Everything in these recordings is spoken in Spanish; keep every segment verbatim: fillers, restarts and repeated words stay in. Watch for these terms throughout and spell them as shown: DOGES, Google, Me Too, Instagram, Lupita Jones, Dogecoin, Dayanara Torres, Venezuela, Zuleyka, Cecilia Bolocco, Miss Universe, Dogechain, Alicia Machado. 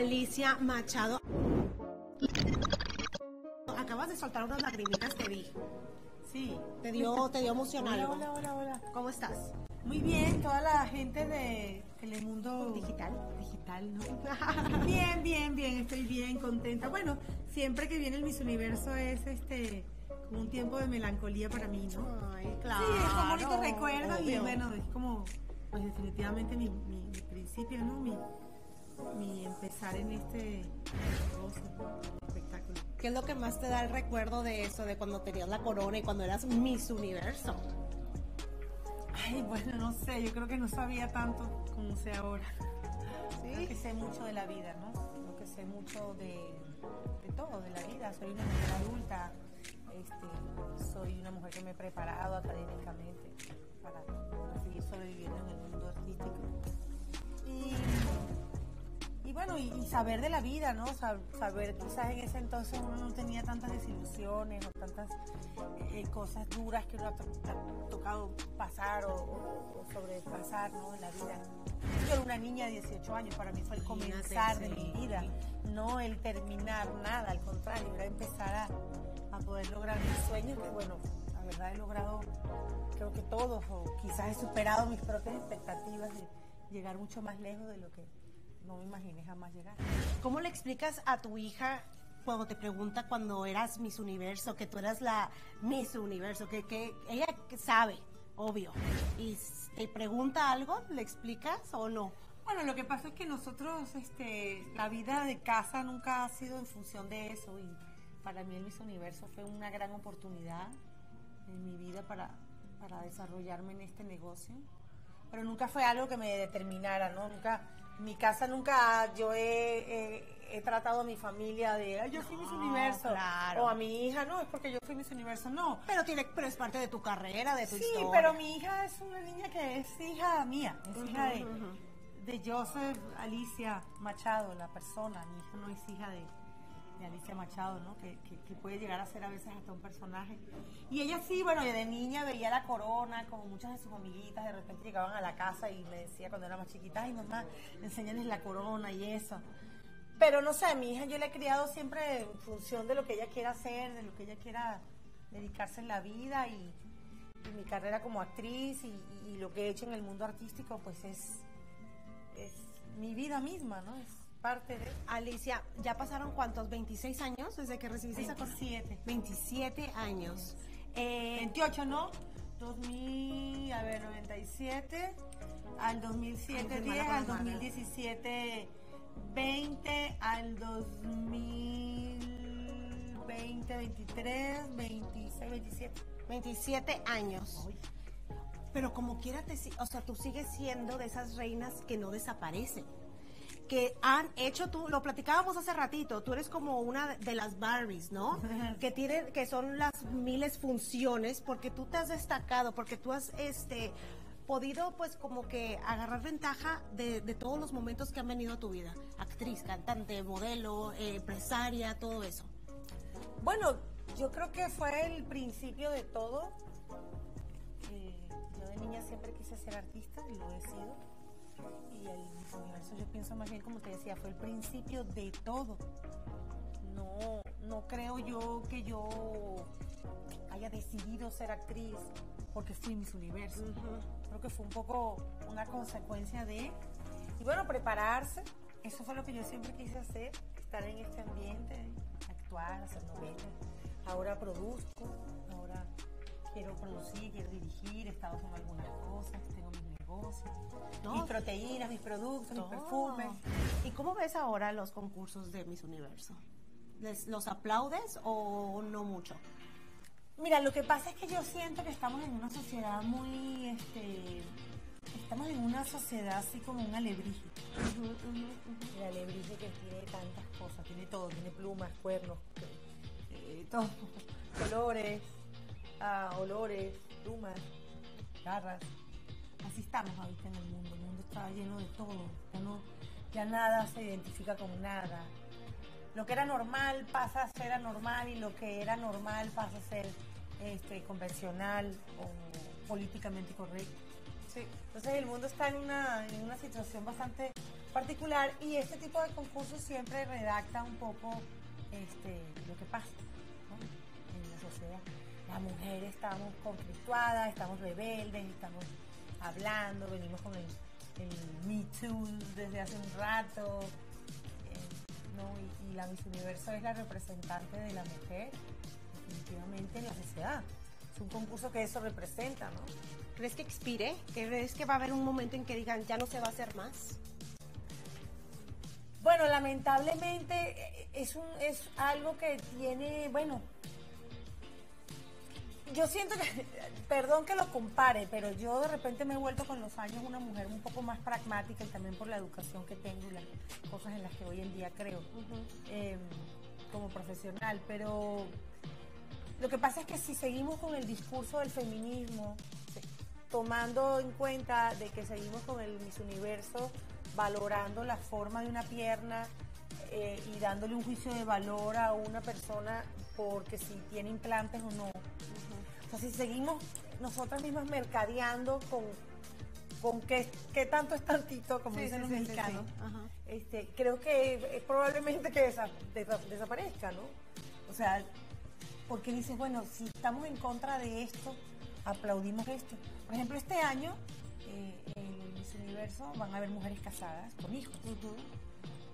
Alicia Machado. Acabas de soltar unas lagrimitas, te vi. Sí. Te dio, te dio emocional. Hola, hola, hola. ¿Cómo estás? Muy bien, toda la gente de Telemundo Digital. Digital, ¿no? Bien, bien, bien, estoy bien, contenta. Bueno, siempre que viene el Miss Universo es este como un tiempo de melancolía para mí, ¿no? Ay, claro. Sí, es un bonito recuerdo, obvio. Y bueno, es como, pues definitivamente mi, mi, mi principio, ¿no? Mi, mi empezar en este espectáculo. ¿Qué es lo que más te da el recuerdo de eso, de cuando tenías la corona y cuando eras Miss Universo? Ay, bueno, no sé, yo creo que no sabía tanto como sé ahora. ¿Sí? Creo que sé mucho de la vida, ¿no? Creo que sé mucho de, de todo, de la vida. Soy una mujer adulta, este, soy una mujer que me he preparado académicamente para seguir sobreviviendo en el mundo artístico. Y, y bueno, y, y saber de la vida, ¿no? Saber, quizás en ese entonces uno no tenía tantas desilusiones o tantas eh, cosas duras que uno ha tocado pasar o, o, o sobrepasar, ¿no? En la vida. Yo era una niña de dieciocho años, para mí fue el comenzar de mi vida, no el terminar nada, al contrario, era empezar a, a poder lograr mis sueños, que bueno, la verdad he logrado, creo que todos, o quizás he superado mis propias expectativas de llegar mucho más lejos de lo que no me imaginé jamás llegar. ¿Cómo le explicas a tu hija cuando te pregunta cuando eras Miss Universo, que tú eras la Miss Universo, que, que ella sabe? Obvio. ¿Y te pregunta algo? ¿Le explicas o no? Bueno, lo que pasa es que nosotros, este, la vida de casa nunca ha sido en función de eso, y para mí el Miss Universo fue una gran oportunidad en mi vida para, para desarrollarme en este negocio, pero nunca fue algo que me determinara, ¿no? Nunca, mi casa nunca, yo he, he, he tratado a mi familia de, yo fui no, Miss Universo, claro. O a mi hija, no, es porque yo fui Miss Universo, no. Pero tiene, pero es parte de tu carrera, de tu sí, historia. Sí, pero mi hija es una niña que es hija mía, es uh-huh, hija de, uh-huh. de Joseph Alicia Machado, la persona, mi hija no es hija de, de Alicia Machado, ¿no? Que, que, que puede llegar a ser a veces hasta un personaje. Y ella sí, bueno, de niña veía la corona, como muchas de sus amiguitas, de repente llegaban a la casa y me decía cuando era más chiquita, ay mamá, enséñales la corona y eso. Pero no sé, a mi hija yo la he criado siempre en función de lo que ella quiera hacer, de lo que ella quiera dedicarse en la vida, y, y mi carrera como actriz y, y, y lo que he hecho en el mundo artístico, pues es, es mi vida misma, ¿no? Es parte de... Alicia, ¿ya pasaron cuántos? ¿veintiséis años desde que recibiste esa corona? veintisiete años. Eh, veintiocho, ¿no? dos mil, a ver, noventa y siete, al dos mil siete, ay, diez, al dos mil diecisiete, veinte, al dos mil veinte, veintitrés, veintiséis, veintisiete. veintisiete años. Ay. Pero como quiera, te, o sea, tú sigues siendo de esas reinas que no desaparecen, que han hecho tú, lo platicábamos hace ratito, tú eres como una de las Barbies, ¿no? Que tienen, que son las miles funciones, porque tú te has destacado, porque tú has este podido pues como que agarrar ventaja de, de todos los momentos que han venido a tu vida. Actriz, cantante, modelo, eh, empresaria, todo eso. Bueno, yo creo que fue el principio de todo. Eh, yo de niña siempre quise ser artista y lo he sido. Y el Miss Universo, yo pienso más bien, como te decía, fue el principio de todo. No, no creo yo que yo haya decidido ser actriz porque fui Miss Universo. Uh-huh. Creo que fue un poco una consecuencia de... Y bueno, prepararse, eso fue lo que yo siempre quise hacer, estar en este ambiente, actuar, hacer novelas. Ahora produzco, ahora quiero producir, quiero dirigir, he estado haciendo algunas cosas, tengo mis negocios, no, mis proteínas, mis productos, no, mis perfumes. ¿Y cómo ves ahora los concursos de Miss Universo? ¿Les, ¿Los aplaudes o no mucho? Mira, lo que pasa es que yo siento que estamos en una sociedad muy... Este, estamos en una sociedad así como un alebrije. Uh-huh, uh-huh, uh-huh. El alebrije que tiene tantas cosas, tiene todo, tiene plumas, cuernos, eh, todo, colores... Ah, olores, plumas, garras. Así estamos ahorita en el mundo. El mundo está lleno de todo. Ya, no, ya nada se identifica con nada. Lo que era normal pasa a ser anormal, y lo que era normal pasa a ser este, convencional o políticamente correcto. Sí. Entonces el mundo está en una, en una situación bastante particular, y este tipo de concursos siempre redacta un poco este, lo que pasa, ¿no?, en la sociedad. Las mujeres estamos conflictuadas, estamos rebeldes, estamos hablando, venimos con el, el Me Too desde hace un rato, eh, ¿no? y, y la Miss Universo es la representante de la mujer definitivamente en la sociedad. Es un concurso que eso representa, ¿no? ¿Crees que expire? ¿Crees que va a haber un momento en que digan ya no se va a hacer más? Bueno, lamentablemente es, un, es algo que tiene, bueno, yo siento que, perdón que lo compare, pero yo de repente me he vuelto con los años una mujer un poco más pragmática, y también por la educación que tengo y las cosas en las que hoy en día creo, uh-huh. eh, como profesional. Pero lo que pasa es que si seguimos con el discurso del feminismo, tomando en cuenta de que seguimos con el Miss Universo, valorando la forma de una pierna eh, y dándole un juicio de valor a una persona porque si tiene implantes o no. Uh-huh. O sea, si seguimos nosotras mismas mercadeando con, con qué, qué tanto es tantito, como sí, dicen sí, los sí, mexicanos, sí, sí. Uh-huh. este, creo que es probablemente que desa, desa, desaparezca, ¿no? O sea, porque dices, bueno, si estamos en contra de esto, aplaudimos esto. Por ejemplo, este año eh, en Miss Universo van a haber mujeres casadas con hijos. Uh-huh.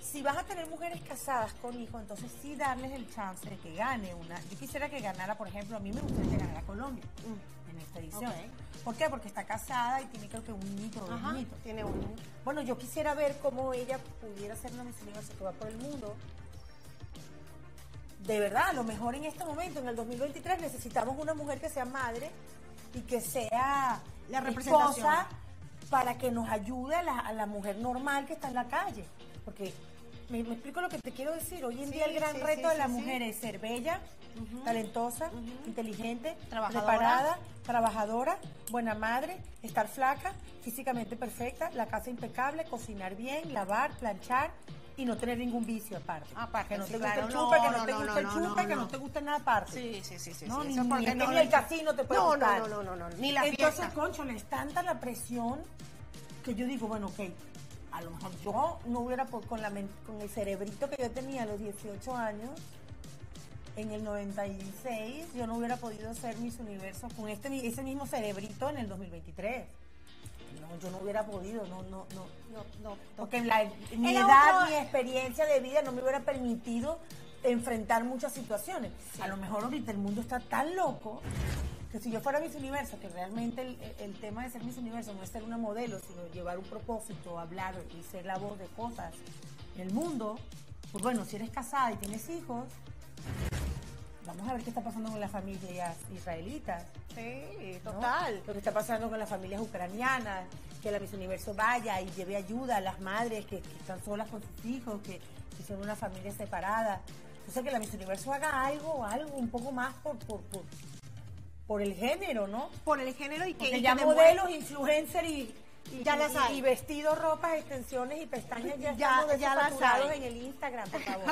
Si vas a tener mujeres casadas con hijos, entonces sí darles el chance de que gane una. Yo quisiera que ganara, por ejemplo, a mí me gustaría que ganara Colombia uh, en esta edición. Okay. ¿Por qué? Porque está casada y tiene creo que un niño o dos niños. Tiene uno. Bueno, yo quisiera ver cómo ella pudiera ser una Miss Universo que va por el mundo. De verdad, a lo mejor en este momento, en el dos mil veintitrés, necesitamos una mujer que sea madre y que sea la representación para que nos ayude a la, a la mujer normal que está en la calle. Porque, me, me explico lo que te quiero decir, hoy en sí, día el gran sí, reto sí, de la sí, mujer sí. es ser bella, uh-huh. talentosa, uh-huh. inteligente, trabajadora. preparada, trabajadora, buena madre, estar flaca, físicamente perfecta, la casa impecable, cocinar bien, lavar, planchar, y no tener ningún vicio aparte. Aparte, que no sí, te guste claro, el chupe, no, que no te guste no, el chupe, no, no, que no te guste nada aparte. Sí, sí, sí, sí. No, sí, ni, eso porque ni, no, ni el casino te puede no, gustar. No, no, no, no, no, ni la Entonces, fiesta. Concho, es tanta la presión que yo digo, bueno, ok, a lo mejor yo no hubiera, por, con, la, con el cerebrito que yo tenía a los dieciocho años, en el noventa y seis, yo no hubiera podido ser Miss Universo con este, ese mismo cerebrito en el dos mil veintitrés. No, yo no hubiera podido, no, no, no, no, no. Porque la, mi Era edad, uno... mi experiencia de vida no me hubiera permitido enfrentar muchas situaciones. Sí. A lo mejor ahorita el mundo está tan loco que si yo fuera Miss Universo, que realmente el, el tema de ser Miss Universo no es ser una modelo, sino llevar un propósito, hablar y ser la voz de cosas en el mundo, pues bueno, si eres casada y tienes hijos, vamos a ver qué está pasando con las familias israelitas. Sí, total. ¿No? Lo que está pasando con las familias ucranianas, que la Miss Universo vaya y lleve ayuda a las madres que, que están solas con sus hijos, que, que son una familia separada. O sea, que la Miss Universo haga algo, algo un poco más por, por, por, por el género, ¿no? Por el género y que... Porque y ya que modelos, influencers y... Y, ya las hay. Y, y vestidos, ropas, extensiones y pestañas ya, ya, ya las hay en el Instagram, por favor.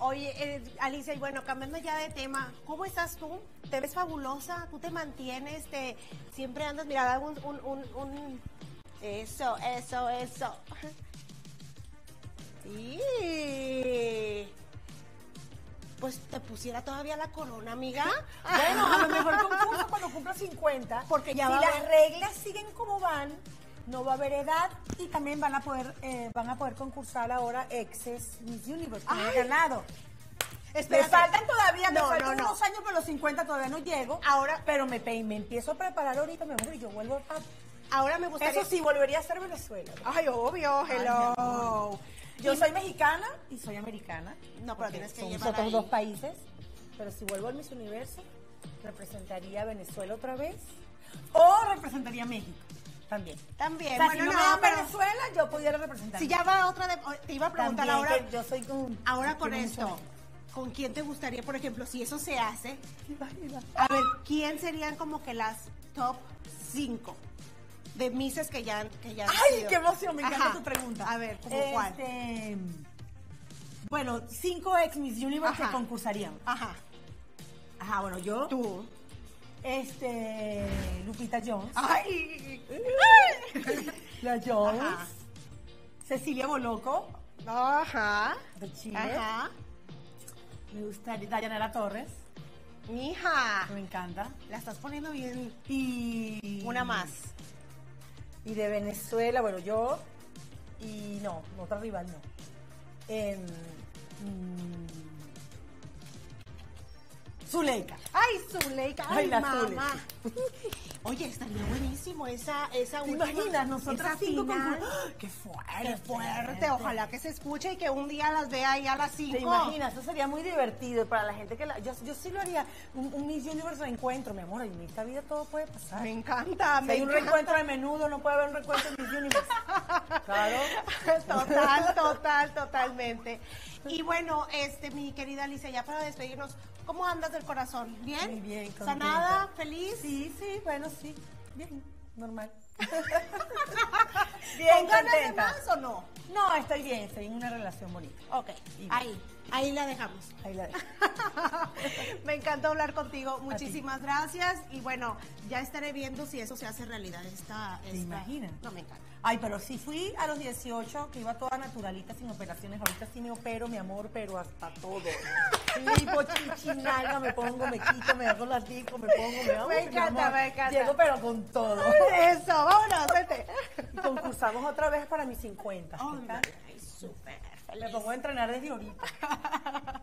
Oye, eh, Alicia, y bueno, cambiando ya de tema, ¿cómo estás tú? ¿Te ves fabulosa? ¿Tú te mantienes? Te, siempre andas, mira, un, un, un, un... Eso, eso, eso. Sí. Pues te pusiera todavía la corona, amiga. Bueno, a lo mejor concurso cuando cumpla cincuenta. Porque ya si va las ver... reglas siguen como van, no va a haber edad y también van a poder, eh, van a poder concursar ahora exes Miss Universe. Que he ganado. Espérate. Me faltan todavía, me no, faltan no, unos no. años, pero los cincuenta todavía no llego. Ahora, pero me, me empiezo a preparar ahorita, me voy y yo vuelvo a... Ahora me gustaría... Eso sí, volvería a ser Venezuela. Ay, obvio, hello. Ay, yo soy mexicana y soy americana. No, pero tienes que llevar otros dos países. Pero si vuelvo al Miss Universo, representaría a Venezuela otra vez. O representaría a México. También. También. O sea, bueno, si no, no me da Venezuela, yo pudiera representar. Si ya va otra de, te iba a preguntar también, ahora. Yo soy con, ahora con esto. Venezuela. ¿Con quién te gustaría, por ejemplo, si eso se hace? A ver, ¿quién serían como que las top cinco? De misas que ya, que ya han ¡Ay, sido. Qué emoción! Me encanta Ajá. tu pregunta. A ver, ¿cómo este, cuál? Bueno, cinco ex Miss Universe Ajá. que concursarían. Ajá. Ajá, bueno, yo. Tú. Este, Lupita Jones. ¡Ay! La Jones. Ajá. Cecilia Bolocco. Ajá. De Chile. Ajá. Me gusta Dayanara Torres. Mija. Me encanta. La estás poniendo bien. Y una más. Y de Venezuela, bueno, yo. Y no, otra rival no. Eh, mmm, Zuleyka. ¡Ay, Zuleyka! ¡Ay, ay la mamá! Oye, estaría buenísimo esa, esa última. ¿Te imaginas? Nosotras cinco final. Con... ¡Oh, qué fuerte! ¡Qué fuerte! Ojalá que se escuche y que un día las vea ahí a las cinco. ¿Te imaginas? Eso sería muy divertido para la gente que la... Yo, yo sí lo haría. Un, un Miss Universe encuentro, mi amor. En esta vida todo puede pasar. Me encanta. Si me hay encanta. Un reencuentro de menudo, no puede haber un reencuentro en Miss Universe. Claro. Total, total, totalmente. Y bueno, este, mi querida Alicia, ya para despedirnos, ¿cómo andas del corazón? ¿Bien? Muy bien, contenta. ¿Sanada? ¿Feliz? Sí, sí, bueno, sí. Bien, normal. Bien, ¿con ganas de más o no? No, estoy bien, estoy en una relación bonita. Ok, y ahí, ahí la dejamos. Ahí la dejamos. Me encantó hablar contigo, muchísimas gracias. Y bueno, ya estaré viendo si eso se hace realidad. Esta, esta... ¿Te imaginas? No, me encanta. Ay, pero sí fui a los dieciocho, que iba toda naturalita, sin operaciones. Ahorita sí me opero, mi amor, pero hasta todo. Sí, pochichinalga, me pongo, me quito, me hago las discos, me pongo, me hago. Me encanta, me encanta. Llego, pero con todo. Ay, eso, vámonos, vete. Y concursamos otra vez para mis cincuenta. Oh, ay, súper. Me pongo a entrenar desde ahorita.